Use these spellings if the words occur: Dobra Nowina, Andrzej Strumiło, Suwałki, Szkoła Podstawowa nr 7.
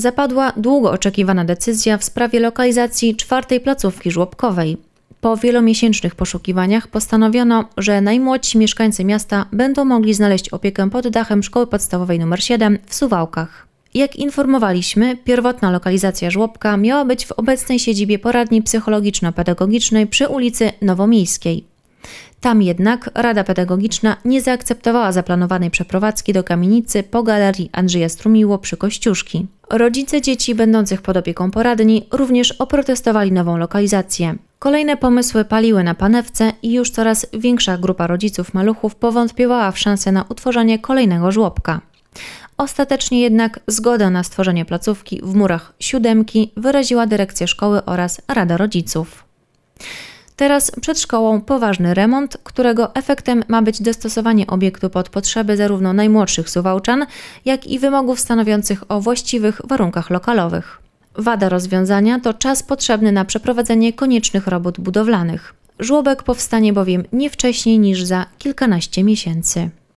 zapadła długo oczekiwana decyzja w sprawie lokalizacji czwartej placówki żłobkowej. Po wielomiesięcznych poszukiwaniach postanowiono, że najmłodsi mieszkańcy miasta będą mogli znaleźć opiekę pod dachem Szkoły Podstawowej nr 7 w Suwałkach. Jak informowaliśmy, pierwotna lokalizacja żłobka miała być w obecnej siedzibie poradni psychologiczno-pedagogicznej przy ulicy Nowomiejskiej. Tam jednak Rada Pedagogiczna nie zaakceptowała zaplanowanej przeprowadzki do kamienicy po galerii Andrzeja Strumiło przy Kościuszki. Rodzice dzieci będących pod opieką poradni również oprotestowali nową lokalizację. Kolejne pomysły paliły na panewce i już coraz większa grupa rodziców maluchów powątpiewała w szansę na utworzenie kolejnego żłobka. Ostatecznie jednak zgodę na stworzenie placówki w murach siódemki wyraziła dyrekcja szkoły oraz Rada Rodziców. Teraz przed szkołą poważny remont, którego efektem ma być dostosowanie obiektu pod potrzeby zarówno najmłodszych Suwałczan, jak i wymogów stanowiących o właściwych warunkach lokalowych. Wada rozwiązania to czas potrzebny na przeprowadzenie koniecznych robót budowlanych. Żłobek powstanie bowiem nie wcześniej niż za kilkanaście miesięcy.